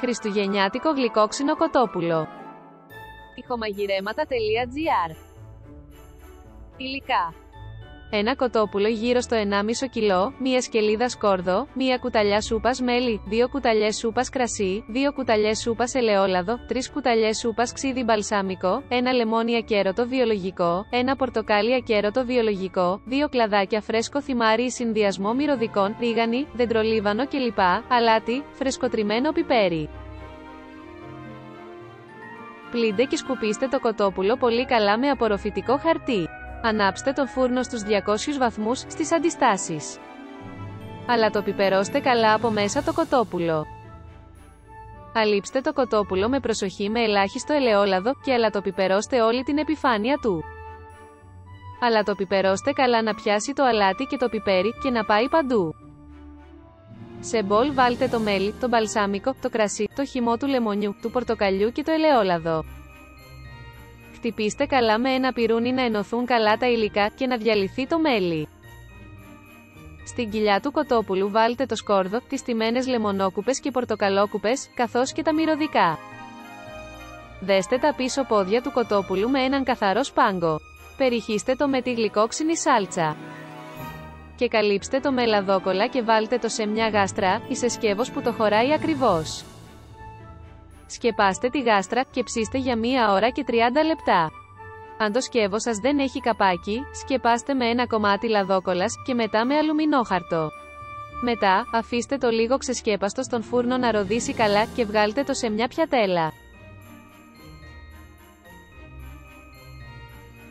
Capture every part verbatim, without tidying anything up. Χριστουγεννιάτικο γλυκόξινο κοτόπουλο. ηχωμαγειρέματα τελεία τζι άρ. Υλικά: ένα κοτόπουλο γύρω στο ενάμισι κιλό, μία σκελίδα σκόρδο, μία κουταλιά σούπας μέλι, δύο κουταλιές σούπας κρασί, δύο κουταλιές σούπας ελαιόλαδο, τρεις κουταλιές σούπας ξίδι μπαλσάμικο, ένα λεμόνι ακέρωτο βιολογικό, ένα πορτοκάλι ακέρωτο βιολογικό, δύο κλαδάκια φρέσκο θυμάρι ή συνδυασμό μυρωδικών, ρίγανη, δεντρολίβανο κλπ, αλάτι, φρεσκοτριμμένο πιπέρι. Πλύντε και σκουπίστε το κοτόπουλο πολύ καλά με απορροφητικό χαρτί. Ανάψτε τον φούρνο στους διακόσιους βαθμούς, στις αντιστάσεις. Αλλά το πιπερώστε καλά από μέσα το κοτόπουλο. Αλείψτε το κοτόπουλο με προσοχή με ελάχιστο ελαιόλαδο και αλατοπιπερώστε όλη την επιφάνεια του. Αλατοπιπερώστε καλά να πιάσει το αλάτι και το πιπέρι και να πάει παντού. Σε μπολ βάλτε το μέλι, το μπαλσάμικο, το κρασί, το χυμό του λεμονιού, του πορτοκαλιού και το ελαιόλαδο. Χτυπήστε καλά με ένα πιρούνι να ενωθούν καλά τα υλικά και να διαλυθεί το μέλι. Στην κοιλιά του κοτόπουλου βάλτε το σκόρδο, τις τυμμένες λεμονόκουπες και πορτοκαλόκουπες, καθώς και τα μυρωδικά. Δέστε τα πίσω πόδια του κοτόπουλου με έναν καθαρό σπάγκο. Περιχύστε το με τη γλυκόξινη σάλτσα. Και καλύψτε το με λαδόκολλα και βάλτε το σε μια γάστρα ή σε σκεύος που το χωράει ακριβώς. Σκεπάστε τη γάστρα και ψήστε για μία ώρα και τριάντα λεπτά. Αν το σκεύο σας δεν έχει καπάκι, σκεπάστε με ένα κομμάτι λαδόκολλας και μετά με αλουμινόχαρτο. Μετά, αφήστε το λίγο ξεσκέπαστο στον φούρνο να ροδίσει καλά και βγάλτε το σε μια πιατέλα.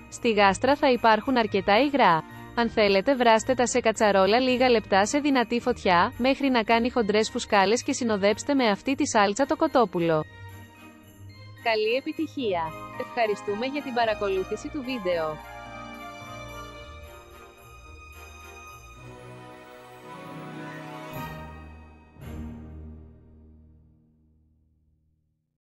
Στη γάστρα θα υπάρχουν αρκετά υγρά. Αν θέλετε βράστε τα σε κατσαρόλα λίγα λεπτά σε δυνατή φωτιά, μέχρι να κάνει χοντρές φουσκάλες και συνοδέψτε με αυτή τη σάλτσα το κοτόπουλο. Καλή επιτυχία! Ευχαριστούμε για την παρακολούθηση του βίντεο.